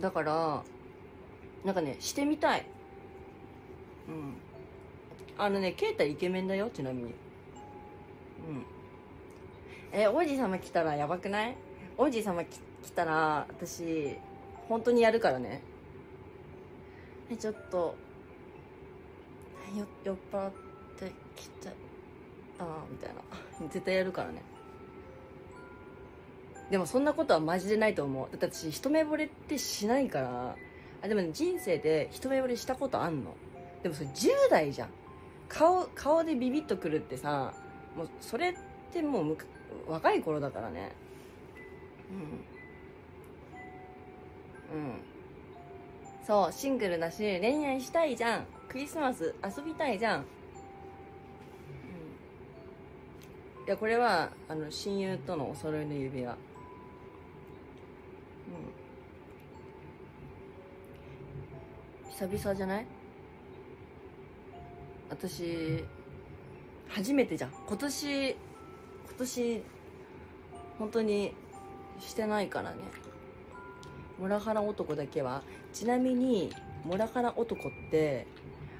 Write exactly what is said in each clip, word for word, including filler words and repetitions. だからなんかねしてみたい。うんあのねケイタイケメンだよ、ちなみに。うんえ王子様来たらやばくない？王子様き来たら私本当にやるからね。えちょっとよ酔っ払ってきちゃったみたいな絶対やるからね。でもそんなことはマジでないと思う。だって私一目惚れってしないから。あでもね人生で一目惚れしたことあんの。でもそれじゅう代じゃん。顔顔でビビッとくるってさ、もうそれってもうむ若い頃だからね。うんうんそうシングルだし恋愛したいじゃん。クリスマス遊びたいじゃん、うん、いやこれはあの親友とのお揃いの指輪。うん久々じゃない？私初めてじゃん今年。今年本当にしてないからね。モラハラ男だけは。ちなみにモラハラ男って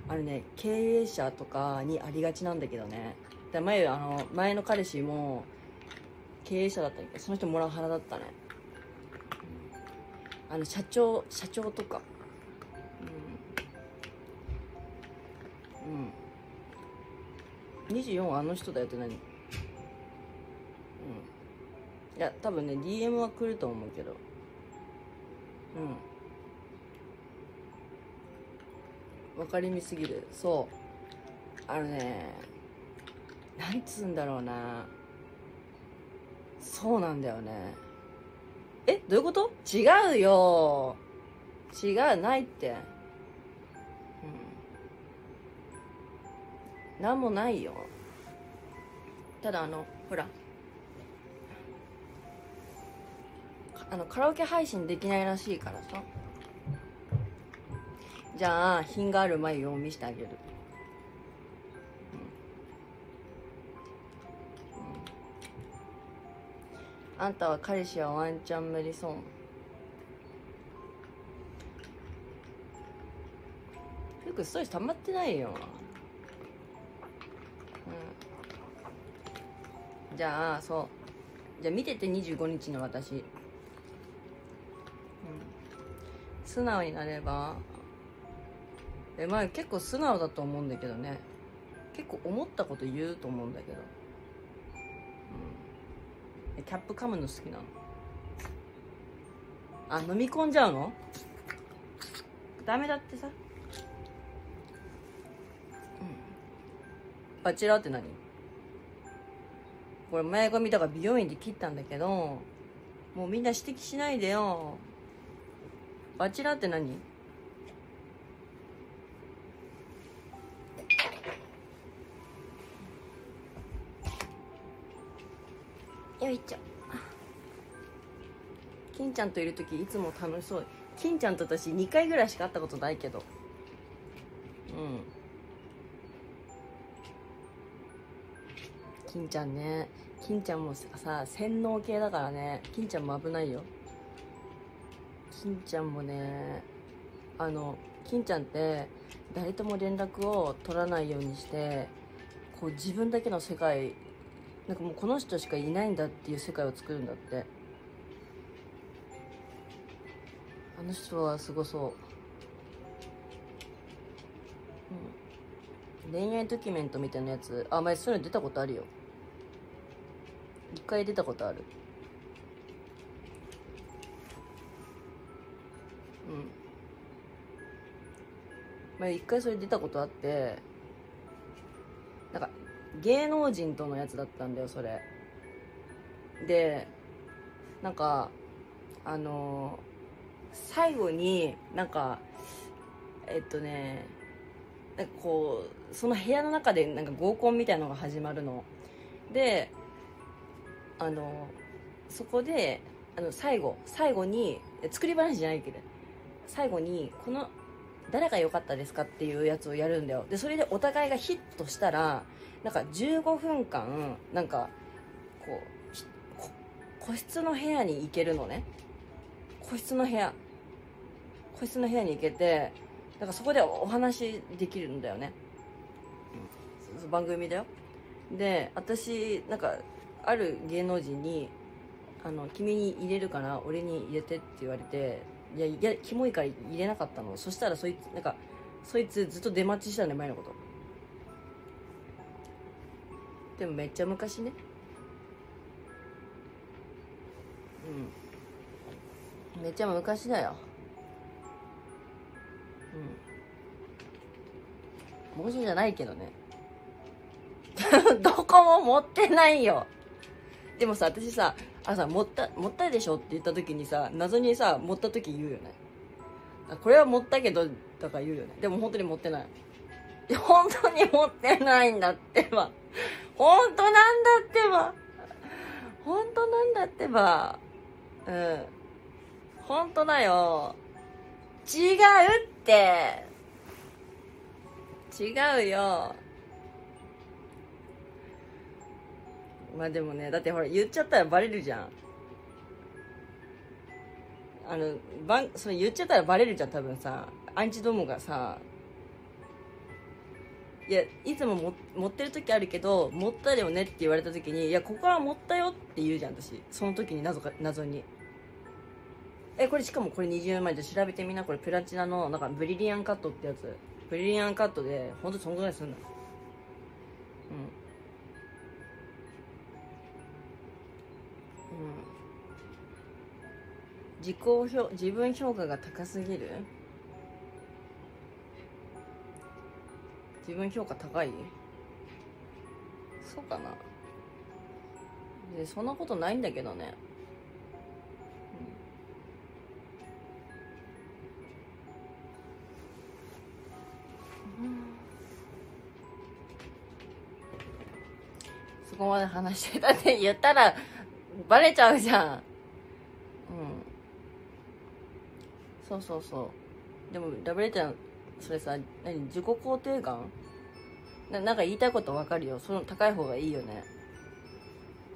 あのね経営者とかにありがちなんだけどね。だ前あの前の彼氏も経営者だったけどその人モラハラだったね。あの社長社長とかうん、うん、にじゅうよんあの人だよって何？うんいや多分ね ディーエム は来ると思うけどうん分かりみすぎる。そうあのねなんつうんだろうな。そうなんだよね。えどういうこと？違うよ違うないって、うん、なんもないよ。ただあのほらあのカラオケ配信できないらしいからさ。じゃあ品がある眉を見せてあげる、うんうん、あんたは彼氏はワンチャン無理そう。よくストレス溜まってないよ、うん、じゃあそうじゃあ見ててにじゅうごにちの私、うん、素直になれば。えまあ、結構素直だと思うんだけどね。結構思ったこと言うと思うんだけど、うん、キャップ噛むの好きなの。あ飲み込んじゃうのダメだってさ、うん、バチェラーって何？これ前髪だから美容院で切ったんだけどもうみんな指摘しないでよ。バチェラーって何？よいちょ金ちゃんといる時いつも楽しそう。金ちゃんと私にかいぐらいしか会ったことないけどうん金ちゃんね。金ちゃんもさ洗脳系だからね。金ちゃんも危ないよ。金ちゃんもねあの金ちゃんって誰とも連絡を取らないようにしてこう自分だけの世界なんかもうこの人しかいないんだっていう世界を作るんだって。あの人はすごそう、うん、恋愛ドキュメントみたいなやつ。あ前そういうの出たことあるよ。一回出たことあるうん前一回それ出たことあってなんか芸能人とのやつだったんだよそれで。なんかあのー、最後になんかえっとねなんかこうその部屋の中でなんか合コンみたいなのが始まるのであのー、そこであの最後最後に作り話じゃないけど最後にこの誰が良かったですかっていうやつをやるんだよ。でそれでお互いがヒットしたらなんかじゅうごふんかんなんかこうこ個室の部屋に行けるのね。個室の部屋個室の部屋に行けて、だからそこでお話できるんだよね、うん、番組だよ。で私なんかある芸能人にあの「君に入れるから俺に入れて」って言われて、いやいやキモいから入れなかったの。そしたらそいつなんかそいつずっと出待ちしたんだよ、前のこと。でもめっちゃ昔ね、うん、めっちゃ昔だよ。うん、文字じゃないけどねどこも持ってないよ。でもさ、私さあさ持った持ったでしょって言った時にさ、謎にさ持った時言うよね。これは持ったけどだから言うよね。でも本当に持ってない、本当に持ってないんだってば、本当なんだってば、本当なんだってば、うん、本当だよ。違うって、違うよ。まあでもね、だってほら言っちゃったらバレるじゃん。あのばんそれ言っちゃったらバレるじゃん。多分さ、アンチどもがさ、いやいつもも持ってる時あるけど持ったよねって言われた時に、いやここは持ったよって言うじゃん私。その時に謎か謎にえこれしかもこれにじゅうまんで調べてみな、これプラチナのなんかブリリアンカットってやつ、ブリリアンカットで本当にそのぐらいすんの。うんうん自己評自分評価が高すぎる。自分評価高い？そうかな。でそんなことないんだけどね、うんうん、そこまで話してたって言ったらバレちゃうじゃん。うんそうそうそう。でもラブレちゃんそれさ、何自己肯定感 な, なんか言いたいこと分かるよ。その高い方がいいよね。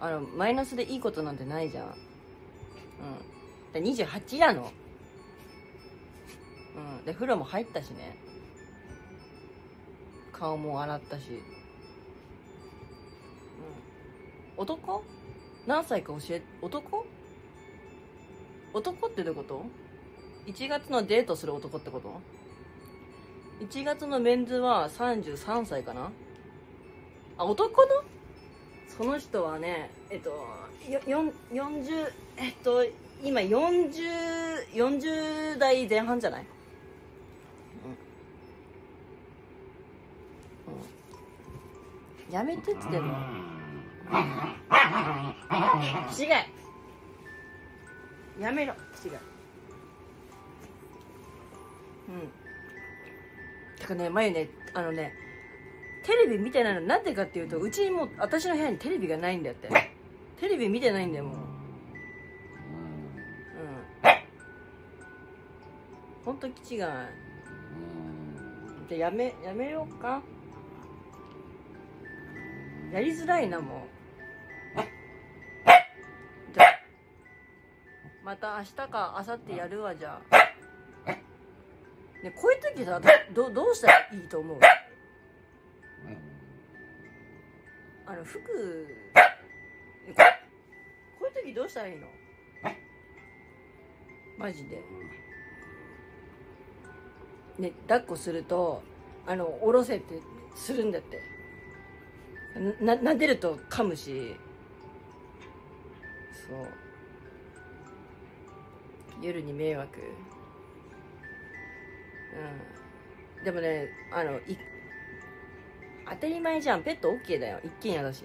あのマイナスでいいことなんてないじゃん。うんでにじゅうはちやの、うんで風呂も入ったしね、顔も洗ったし、うん男何歳か教え男男ってどういうこと？いちがつのデートする男ってこと？いちがつのメンズはさんじゅうさんさいかなあ、男のその人はね、えっとよんじゅうえっと今よんじゅう代前半じゃない、うんうん、やめてっつってんの違いやめろ違いうんてかね、前ね、あのねテレビ見てないのなんでかっていうと、うちにもう私の部屋にテレビがないんだよって。テレビ見てないんだよもう、うんほんと気違い。じゃあやめやめようか、やりづらいなもう。じゃあまた明日か明後日やるわ。じゃあね、こういう時さ ど, どうしたらいいと思う？あの服こういう時どうしたらいいの？マジでね、抱っこするとあの下ろせってするんだって。な撫でると噛むし、そう夜に迷惑。うん、でもね、あのい当たり前じゃん、ペット OK だよ、一軒家だし、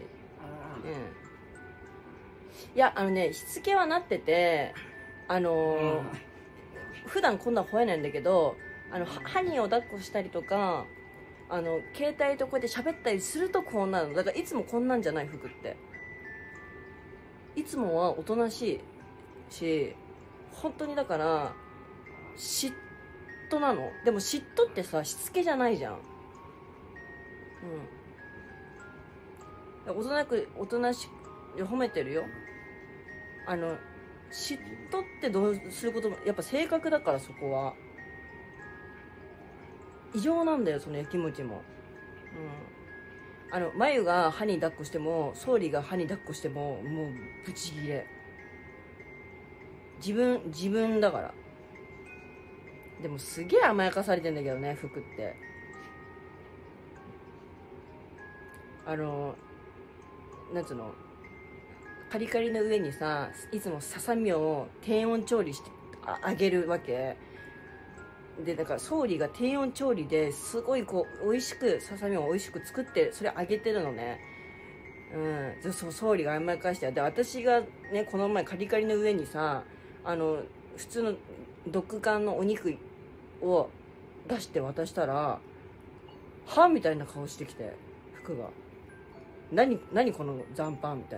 うん、いやあのねしつけはなってて、あのー、普段こんな吠えないんだけど、あのハニーを抱っこしたりとか、あの携帯とこうやって喋ったりするとこうなるのだから、いつもこんなんじゃない服って。いつもはおとなしいし、本当にだから知って嫉妬なの。でも嫉妬ってさしつけじゃないじゃん、うん、おとなくおとなしく褒めてるよ。あの嫉妬ってどうすることもやっぱ性格だから、そこは異常なんだよ、そのやきもちも。うん、あの眉が歯に抱っこしても、総理が歯に抱っこしても、もうブチギレ。自分自分だから。でもすげえ甘やかされてんだけどね、服って。あのなんつうの、カリカリの上にさ、いつもささみを低温調理してあげるわけで、だから総理が低温調理ですごいこう美味しくささみを美味しく作って、それあげてるのね。うん、そう、総理が甘やかして。で、私がね、この前カリカリの上にさ、あの普通のドッグ缶のお肉を出して渡したら、歯みたいな顔してきて、服が、何何この残飯みたいな。